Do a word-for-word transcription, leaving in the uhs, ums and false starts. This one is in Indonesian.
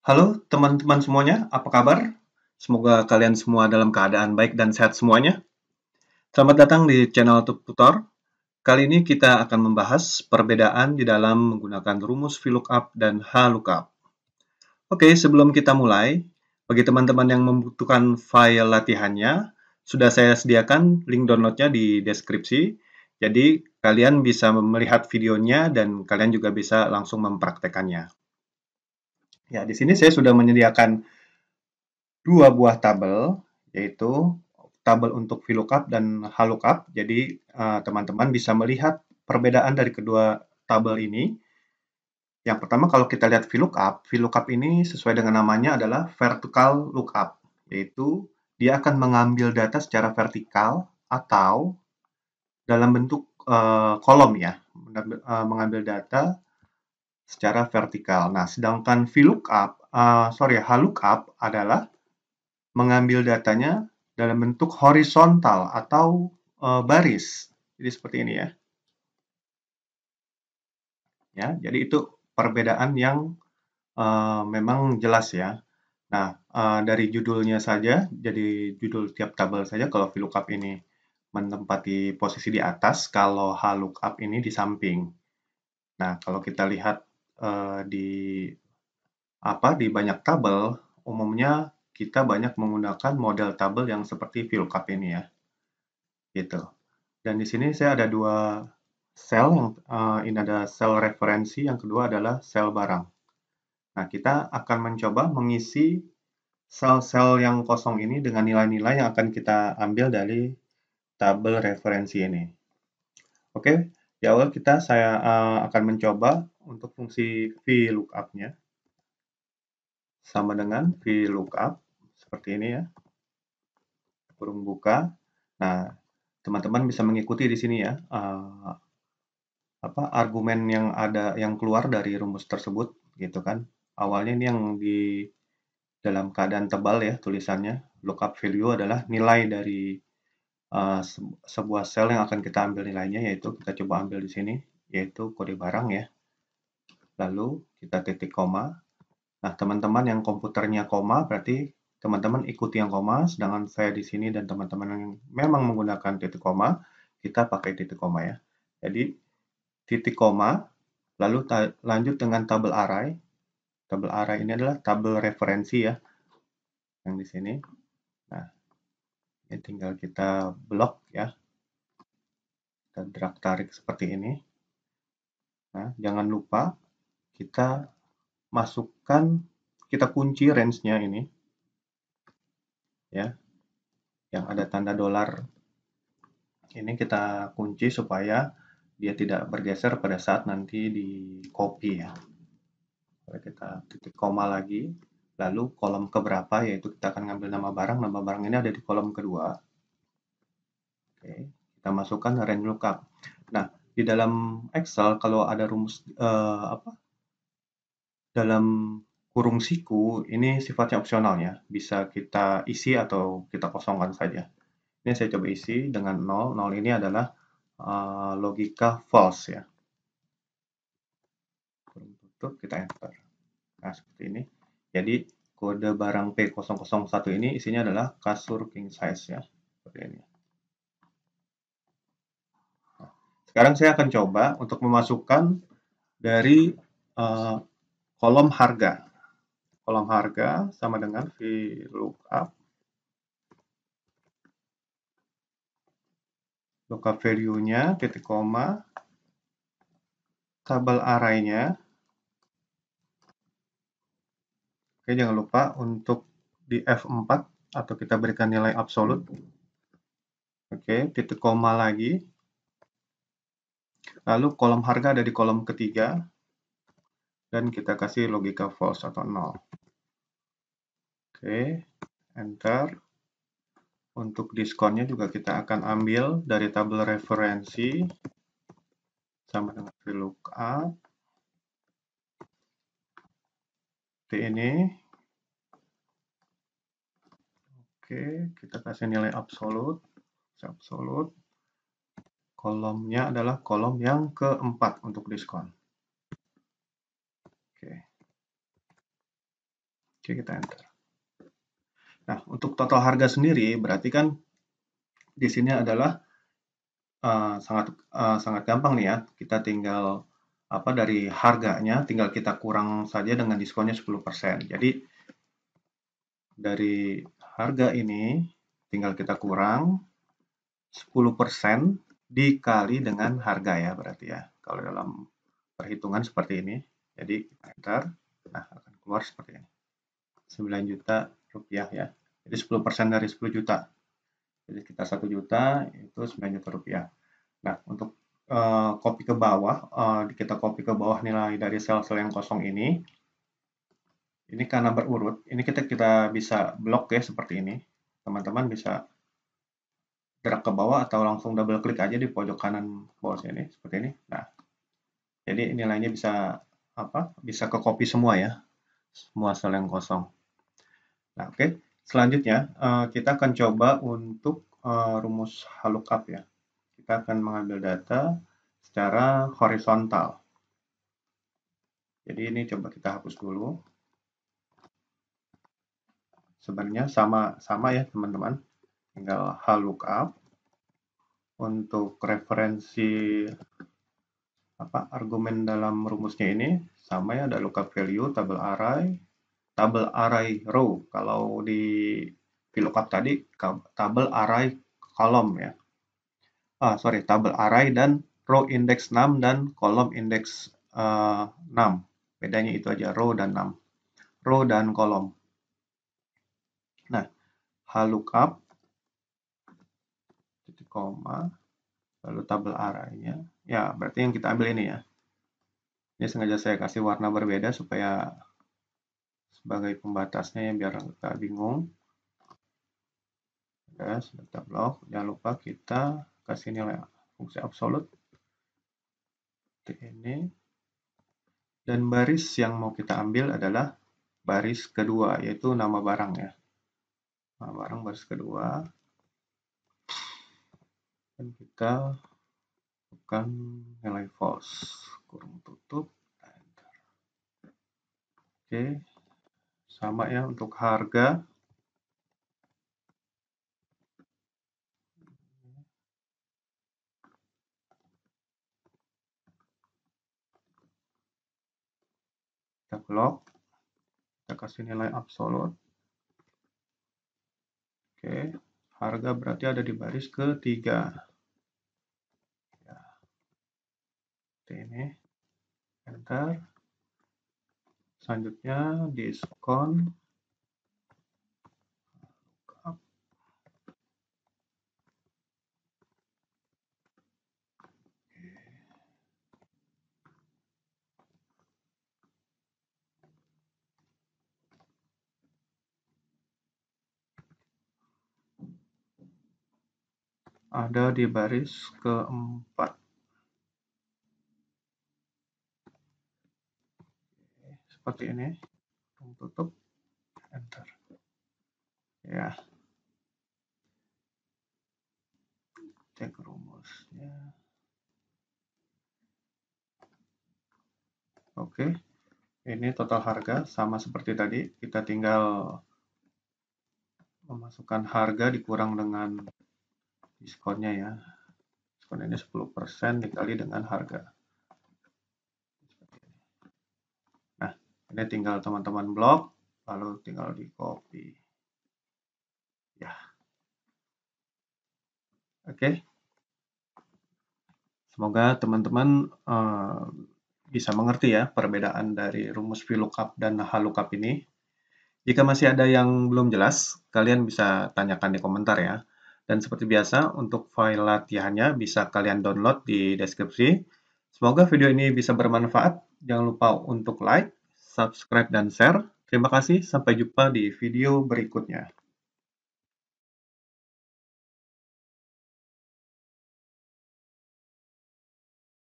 Halo teman-teman semuanya, apa kabar? Semoga kalian semua dalam keadaan baik dan sehat semuanya. Selamat datang di channel TopTutor. Kali ini kita akan membahas perbedaan di dalam menggunakan rumus VLOOKUP dan HLOOKUP. Oke, sebelum kita mulai, bagi teman-teman yang membutuhkan file latihannya, sudah saya sediakan link downloadnya di deskripsi. Jadi, kalian bisa melihat videonya dan kalian juga bisa langsung mempraktekannya. Ya, di sini saya sudah menyediakan dua buah tabel, yaitu tabel untuk VLOOKUP dan HLOOKUP. Jadi, teman-teman uh, bisa melihat perbedaan dari kedua tabel ini. Yang pertama, kalau kita lihat VLOOKUP, VLOOKUP ini sesuai dengan namanya adalah vertical lookup, yaitu dia akan mengambil data secara vertikal atau dalam bentuk uh, kolom ya, uh, mengambil data secara vertikal. Nah, sedangkan VLOOKUP, uh, sorry, HLOOKUP adalah mengambil datanya dalam bentuk horizontal atau uh, baris. Jadi seperti ini ya. Ya, jadi itu perbedaan yang uh, memang jelas ya. Nah, uh, dari judulnya saja, jadi judul tiap tabel saja. Kalau VLOOKUP ini menempati posisi di atas, kalau HLOOKUP ini di samping. Nah, kalau kita lihat di apa di banyak tabel, umumnya kita banyak menggunakan model tabel yang seperti VLOOKUP ini ya, gitu. Dan di sini saya ada dua sel, yang uh, ini ada sel referensi, yang kedua adalah sel barang. Nah, kita akan mencoba mengisi sel-sel yang kosong ini dengan nilai-nilai yang akan kita ambil dari tabel referensi ini. Oke, di awal kita saya uh, akan mencoba untuk fungsi VLOOKUP-nya sama dengan VLOOKUP seperti ini ya, kurung buka. Nah, teman-teman bisa mengikuti di sini ya, uh, apa argumen yang ada yang keluar dari rumus tersebut gitu kan. Awalnya ini yang di dalam keadaan tebal ya tulisannya, lookup value adalah nilai dari uh, se sebuah sel yang akan kita ambil nilainya, yaitu kita coba ambil di sini yaitu kode barang ya. Lalu kita titik koma. Nah, teman-teman yang komputernya koma, berarti teman-teman ikuti yang koma. Sedangkan saya di sini dan teman-teman yang memang menggunakan titik koma, kita pakai titik koma ya. Jadi, titik koma, lalu lanjut dengan tabel array. Tabel array ini adalah tabel referensi ya, yang di sini. Nah, ini tinggal kita blok ya. Kita drag-tarik seperti ini. Nah, jangan lupa kita masukkan, kita kunci range-nya ini, ya, yang ada tanda dolar. Ini kita kunci supaya dia tidak bergeser pada saat nanti di copy ya. Kita titik koma lagi, lalu kolom keberapa, yaitu kita akan ngambil nama barang. Nama barang ini ada di kolom kedua. Oke, kita masukkan range lookup. Nah, di dalam Excel kalau ada rumus uh, apa? Dalam kurung siku, ini sifatnya opsional ya. Bisa kita isi atau kita kosongkan saja. Ini saya coba isi dengan nol. nol ini adalah uh, logika false ya. Kurung tutup, kita enter. Nah, seperti ini. Jadi, kode barang P nol nol satu ini isinya adalah kasur king size ya. Seperti ini. Nah, sekarang saya akan coba untuk memasukkan dari Uh, kolom harga. Kolom harga sama dengan VLOOKUP. Lookup value-nya, titik koma. Tabel array-nya. Oke, jangan lupa untuk di F empat atau kita berikan nilai absolut. Oke, titik koma lagi. Lalu kolom harga ada di kolom ketiga. Dan kita kasih logika false atau nol. Oke, enter. Untuk diskonnya juga kita akan ambil dari tabel referensi sama dengan VLOOKUP. Seperti ini. Oke, kita kasih nilai absolut. Absolut. Kolomnya adalah kolom yang keempat untuk diskon. Oke, kita enter. Nah, untuk total harga sendiri berarti kan di sini adalah uh, sangat uh, sangat gampang nih ya. Kita tinggal apa dari harganya tinggal kita kurang saja dengan diskonnya sepuluh persen. Jadi dari harga ini tinggal kita kurang sepuluh persen dikali dengan harga ya berarti ya. Kalau dalam perhitungan seperti ini. Jadi kita enter. Nah, akan keluar seperti ini. sembilan juta rupiah ya. Jadi sepuluh persen dari sepuluh juta. Jadi kita satu juta itu sembilan juta rupiah. Nah, untuk copy ke bawah, kita copy ke bawah nilai dari sel-sel yang kosong ini. Ini karena berurut, ini kita kita bisa blok ya seperti ini. Teman-teman bisa drag ke bawah atau langsung double klik aja di pojok kanan bawah sini seperti ini. Nah, jadi nilainya bisa apa? Bisa ke copy semua ya, semua sel yang kosong. Nah, oke. Okay. Selanjutnya kita akan coba untuk rumus HLOOKUP ya. Kita akan mengambil data secara horizontal. Jadi ini coba kita hapus dulu. Sebenarnya sama sama ya teman-teman. Tinggal HLOOKUP untuk referensi apa argumen dalam rumusnya ini sama ya, ada lookup value, tabel array, tabel array row. Kalau di VLOOKUP tadi tabel array kolom ya. Ah, sorry, tabel array dan row indeks enam dan kolom indeks uh, enam. Bedanya itu aja, row dan enam. Row dan kolom. Nah, HLOOKUP, titik koma, lalu tabel array-nya. Ya, berarti yang kita ambil ini ya. Ini sengaja saya kasih warna berbeda supaya sebagai pembatasnya ya, biar nggak bingung. Oke, sudah kita blok. Jangan lupa kita kasih nilai fungsi absolut ini, dan baris yang mau kita ambil adalah baris kedua, yaitu nama barang ya, nama barang baris kedua, dan kita bukan nilai false, kurung tutup, enter. Oke, sama ya untuk harga. Kita blok, kita kasih nilai absolut. Oke, harga berarti ada di baris ketiga. Ya. Seperti ini, enter. Selanjutnya diskon. Ada di baris keempat. Seperti ini. Tutup. Enter. Ya. Cek rumusnya. Oke. Ini total harga sama seperti tadi. Kita tinggal memasukkan harga dikurang dengan diskonnya ya, diskon ini sepuluh persen dikali dengan harga. Nah, ini tinggal teman-teman blok, lalu tinggal di copy. Ya, oke. Okay. Semoga teman-teman uh, bisa mengerti ya perbedaan dari rumus VLOOKUP dan HLOOKUP ini. Jika masih ada yang belum jelas, kalian bisa tanyakan di komentar ya. Dan seperti biasa, untuk file latihannya bisa kalian download di deskripsi. Semoga video ini bisa bermanfaat. Jangan lupa untuk like, subscribe, dan share. Terima kasih, sampai jumpa di video berikutnya.